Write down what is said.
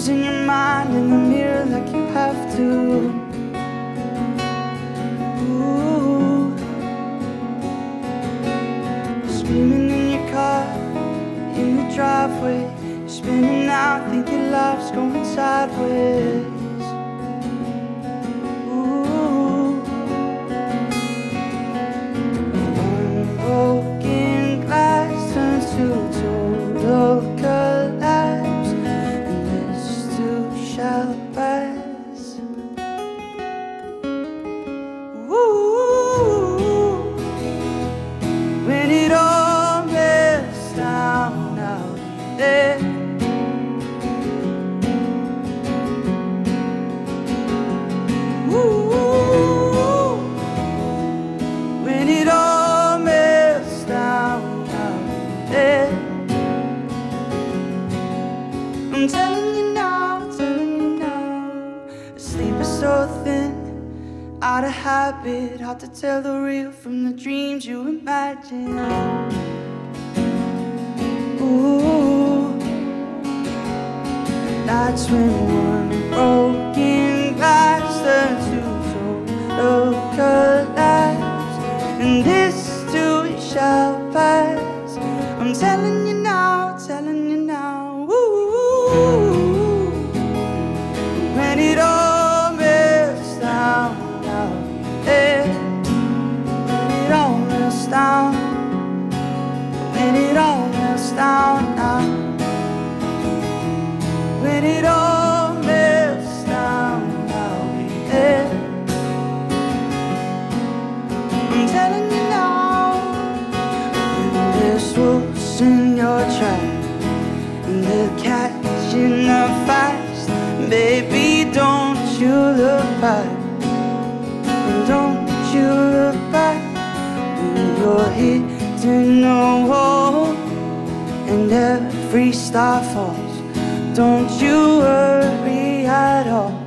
losing your mind in the mirror like you have to. Ooh. Screaming in your car, in the driveway, spinning out, thinking life's going sideways. I'm telling you now, sleep is so thin, out of habit, hard to tell the real from the dreams you imagine. Ooh, that's when one broken glass turns to total collapse, and this too shall pass. I'm telling you now, telling you now. When it all melts down, yeah. When it all melts down, when it all melts down now, when it all melts down now, yeah. I'm telling you now, when there's wolves in your track and they're catching the fights, baby, don't you look back, don't you look back. When you're hitting the wall and every star falls, don't you worry at all.